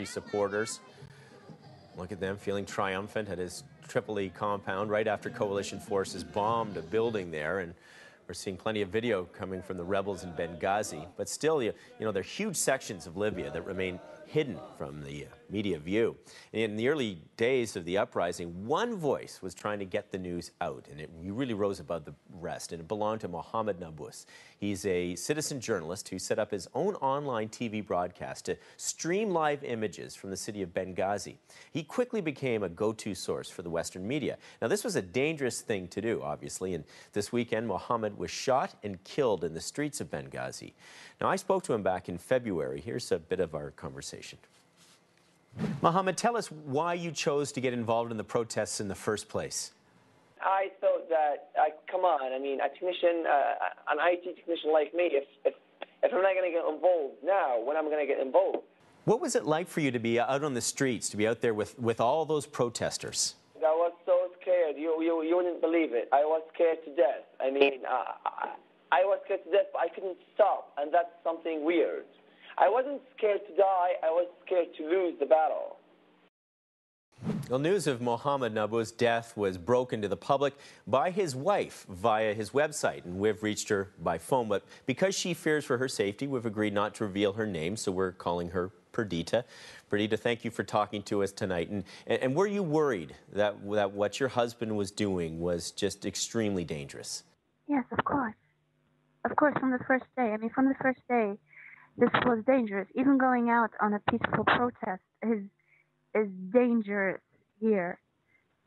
Gaddafi supporters. Look at them feeling triumphant at his Tripoli compound right after coalition forces bombed a building there. And we're seeing plenty of video coming from the rebels in Benghazi. But still, you know, there are huge sections of Libya that remain hidden from the media view. And in the early days of the uprising, one voice was trying to get the news out, and it really rose above the rest, and it belonged to Mohamed Nabbous. He's a citizen journalist who set up his own online TV broadcast to stream live images from the city of Benghazi. He quickly became a go-to source for the Western media. Now, this was a dangerous thing to do, obviously, and this weekend, Mohamed was shot and killed in the streets of Benghazi. Now, I spoke to him back in February. Here's a bit of our conversation. Mohamed, tell us why you chose to get involved in the protests in the first place. I thought that, come on, I mean, a technician, an IT technician like me, if I'm not going to get involved now, when am I going to get involved? What was it like for you to be out on the streets, to be out there with all those protesters? I was so scared. You wouldn't believe it. I was scared to death. I mean, I was scared to death, but I couldn't stop, and that's something weird. I wasn't scared to die, I was scared to lose the battle. Well, news of Mohamed Nabbous' death was broken to the public by his wife via his website, and we've reached her by phone. But because she fears for her safety, we've agreed not to reveal her name, so we're calling her Perditta. Perditta, thank you for talking to us tonight. And were you worried that what your husband was doing was just extremely dangerous? Yes, of course. Of course, from the first day. I mean, from the first day. This was dangerous. Even going out on a peaceful protest is dangerous here.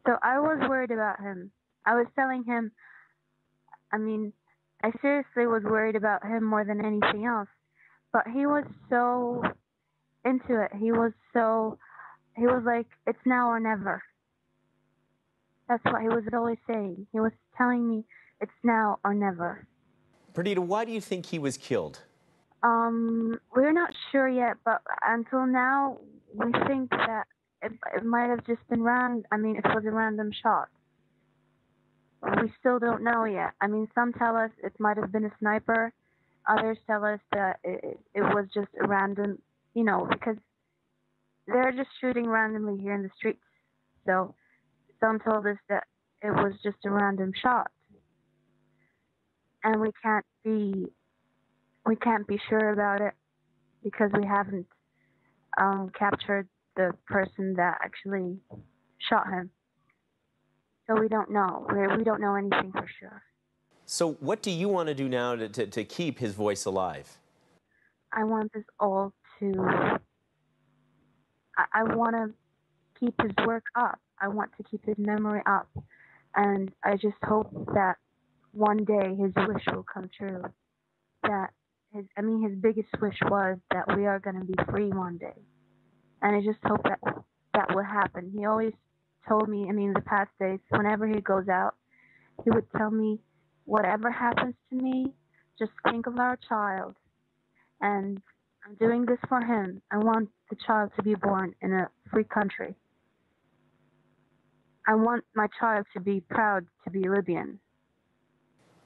So I was worried about him. I was telling him, I mean, I seriously was worried about him more than anything else. But he was so into it. He was like, it's now or never. That's what he was always saying. He was telling me, it's now or never. Perditta, why do you think he was killed? We're not sure yet, but until now, we think that it might have just been random. I mean, it was a random shot. We still don't know yet. I mean, some tell us it might have been a sniper. Others tell us that it was just a random, you know, because they're just shooting randomly here in the streets. So some told us that it was just a random shot. And we can't be sure about it because we haven't captured the person that actually shot him. So we don't know. We don't know anything for sure. So what do you want to do now to keep his voice alive? I want this all to... I want to keep his work up. I want to keep his memory up. And I just hope that one day his wish will come true. That... I mean, his biggest wish was that we are going to be free one day. And I just hope that will happen. He always told me, I mean, the past days, whenever he goes out, he would tell me, whatever happens to me, just think of our child. And I'm doing this for him. I want the child to be born in a free country. I want my child to be proud to be Libyan.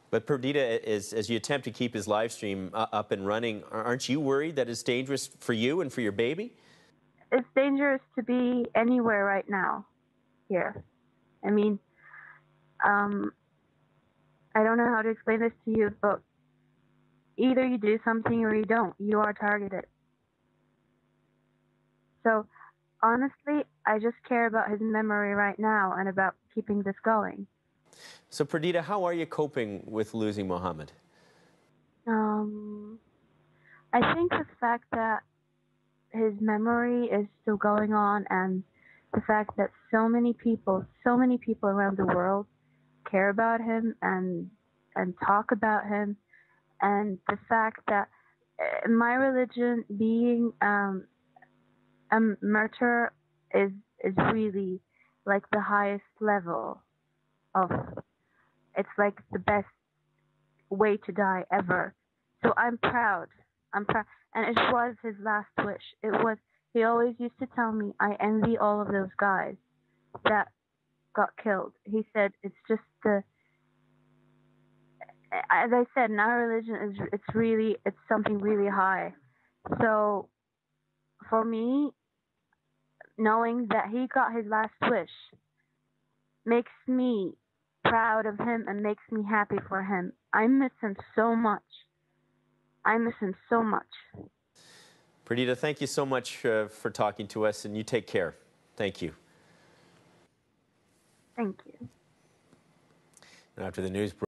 But Perditta, as you attempt to keep his live stream up and running, aren't you worried that it's dangerous for you and for your baby? It's dangerous to be anywhere right now here. I mean, I don't know how to explain this to you, but either you do something or you don't. You are targeted. So, honestly, I just care about his memory right now and about keeping this going. So, Perditta, how are you coping with losing Mohamed? I think the fact that his memory is still going on and the fact that so many people around the world care about him and talk about him, and the fact that my religion, being a martyr, is really like the highest level. It's like the best way to die ever. So I'm proud. I'm proud. And it was his last wish. It was, he always used to tell me, I envy all of those guys that got killed. He said, it's just the, as I said, in our religion, it's something really high. So for me, knowing that he got his last wish makes me proud of him and makes me happy for him. I miss him so much. I miss him so much. Perditta, thank you so much for talking to us, and you take care. Thank you. Thank you. And after the news.